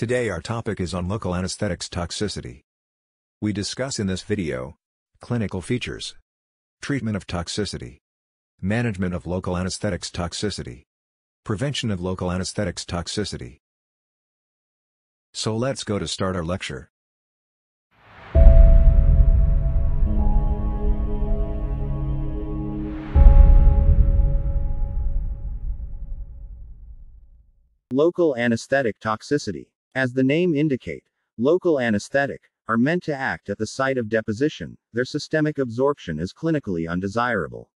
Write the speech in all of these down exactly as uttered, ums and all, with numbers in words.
Today our topic is on local anesthetics toxicity. We discuss in this video clinical features, treatment of toxicity, management of local anesthetics toxicity, prevention of local anesthetics toxicity. So let's go to start our lecture. Local anesthetic toxicity. As the name indicate, local anesthetic are meant to act at the site of deposition. Their systemic absorption is clinically undesirable.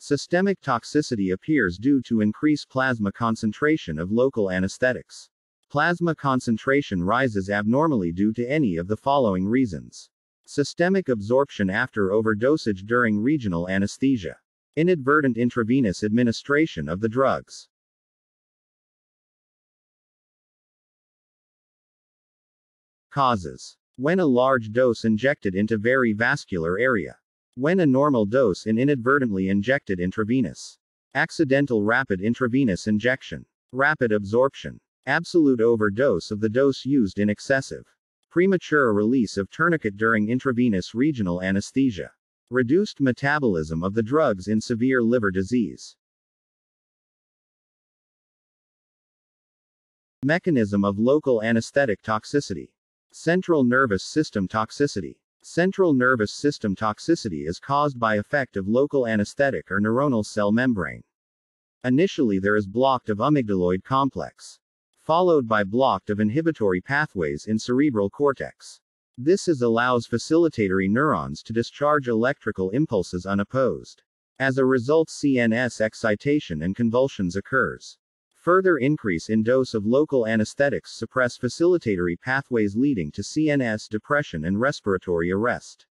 Systemic toxicity appears due to increased plasma concentration of local anesthetics. Plasma concentration rises abnormally due to any of the following reasons. Systemic absorption after overdosage during regional anesthesia. Inadvertent intravenous administration of the drugs. Causes. When a large dose injected into varivascular area. When a normal dose in inadvertently injected intravenous. Accidental rapid intravenous injection. Rapid absorption. Absolute overdose of the dose used in excessive. Premature release of tourniquet during intravenous regional anesthesia. Reduced metabolism of the drugs in severe liver disease. Mechanism of local anesthetic toxicity. Central nervous system toxicity. Central nervous system toxicity is caused by effect of local anesthetic or neuronal cell membrane. Initially there is blocked of amygdaloid complex, followed by blocked of inhibitory pathways in cerebral cortex. This is allows facilitatory neurons to discharge electrical impulses unopposed. As a result, C N S excitation and convulsions occurs. Further increase in dose of local anesthetics suppress facilitatory pathways leading to C N S depression and respiratory arrest.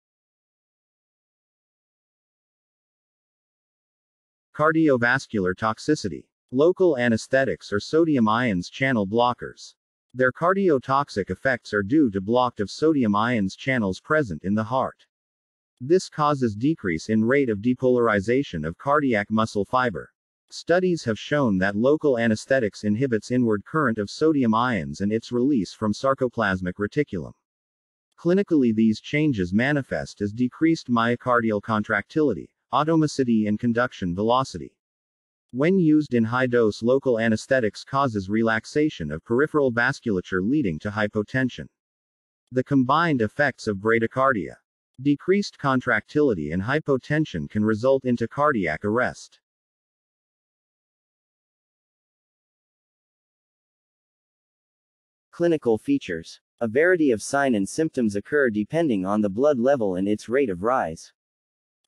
Cardiovascular toxicity. Local anesthetics are sodium ions channel blockers. Their cardiotoxic effects are due to blocked of sodium ions channels present in the heart. This causes decrease in rate of depolarization of cardiac muscle fiber. Studies have shown that local anesthetics inhibits inward current of sodium ions and its release from sarcoplasmic reticulum. Clinically, these changes manifest as decreased myocardial contractility, atomicity, and conduction velocity. When used in high dose, local anesthetics causes relaxation of peripheral vasculature leading to hypotension. The combined effects of bradycardia, decreased contractility, and hypotension can result into cardiac arrest. Clinical features. A variety of sign and symptoms occur depending on the blood level and its rate of rise.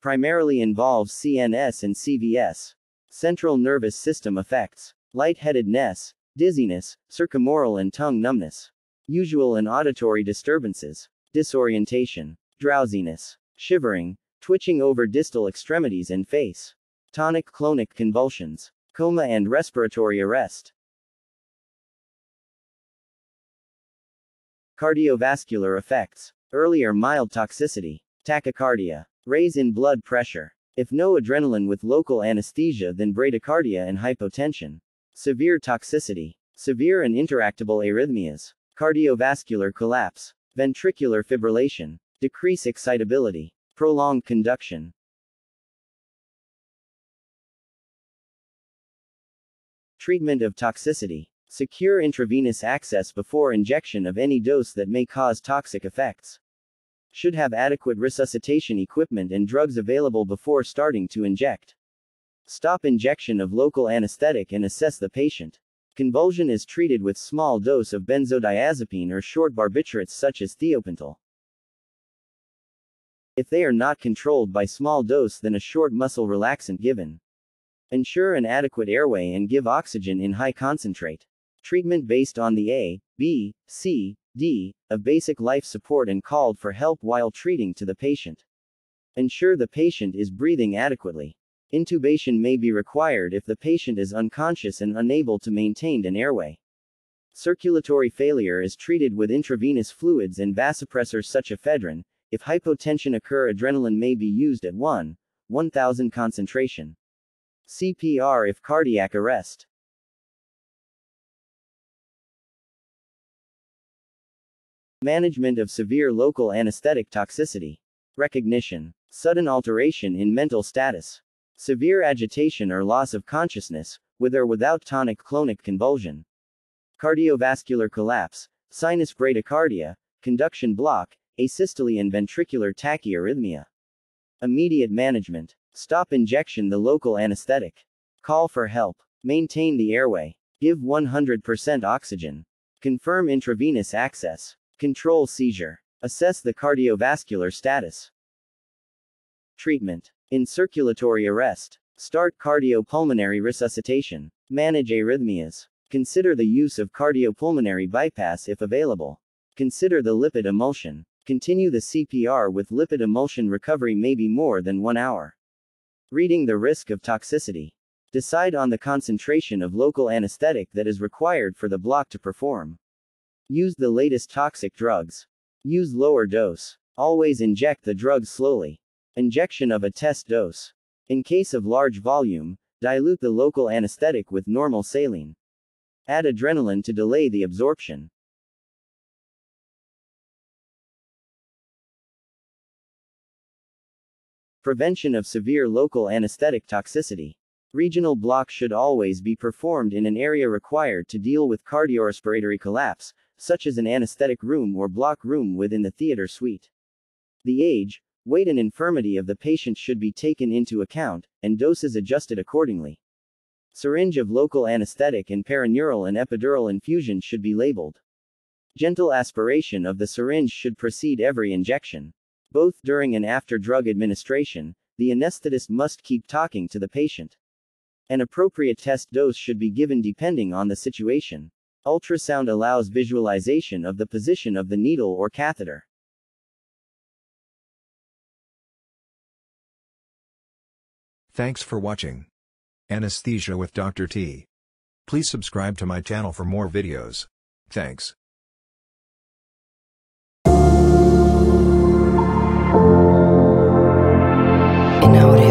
Primarily involves C N S and C V S. Central nervous system effects. Lightheadedness, dizziness, circumoral and tongue numbness. Usual and auditory disturbances. Disorientation, drowsiness, shivering, twitching over distal extremities and face. Tonic-clonic convulsions, coma and respiratory arrest. Cardiovascular effects. Earlier mild toxicity. Tachycardia. Raise in blood pressure. If no adrenaline with local anesthesia, then bradycardia and hypotension. Severe toxicity. Severe and interactable arrhythmias. Cardiovascular collapse. Ventricular fibrillation. Decrease excitability. Prolonged conduction. Treatment of toxicity. Secure intravenous access before injection of any dose that may cause toxic effects. Should have adequate resuscitation equipment and drugs available before starting to inject. Stop injection of local anesthetic and assess the patient. Convulsion is treated with small dose of benzodiazepine or short barbiturates such as theopental. If they are not controlled by small dose, then a short muscle relaxant given. Ensure an adequate airway and give oxygen in high concentrate. Treatment based on the A, B, C, D of basic life support and called for help while treating to the patient. Ensure the patient is breathing adequately. Intubation may be required if the patient is unconscious and unable to maintain an airway. Circulatory failure is treated with intravenous fluids and vasopressors such as ephedrine. If hypotension occur, adrenaline may be used at one to one thousand concentration. C P R if cardiac arrest. Management of severe local anesthetic toxicity. Recognition. Sudden alteration in mental status. Severe agitation or loss of consciousness, with or without tonic-clonic convulsion. Cardiovascular collapse, sinus bradycardia, conduction block, asystole and ventricular tachyarrhythmia. Immediate management. Stop injection the local anesthetic. Call for help. Maintain the airway. Give one hundred percent oxygen. Confirm intravenous access. Control seizure. Assess the cardiovascular status. Treatment. In circulatory arrest. Start cardiopulmonary resuscitation. Manage arrhythmias. Consider the use of cardiopulmonary bypass if available. Consider the lipid emulsion. Continue the C P R with lipid emulsion recovery may be more than one hour. Reading the risk of toxicity. Decide on the concentration of local anesthetic that is required for the block to perform. Use the latest toxic drugs. Use lower dose. Always inject the drug slowly. Injection of a test dose. In case of large volume, dilute the local anesthetic with normal saline. Add adrenaline to delay the absorption. Prevention of severe local anesthetic toxicity. Regional block should always be performed in an area required to deal with cardiorespiratory collapse, such as an anesthetic room or block room within the theater suite. The age, weight and infirmity of the patient should be taken into account, and doses adjusted accordingly. Syringe of local anesthetic and perineural and epidural infusion should be labeled. Gentle aspiration of the syringe should precede every injection. Both during and after drug administration, the anesthetist must keep talking to the patient. An appropriate test dose should be given depending on the situation. Ultrasound allows visualization of the position of the needle or catheter. Thanks for watching. Anesthesia with Doctor T. Please subscribe to my channel for more videos. Thanks. You know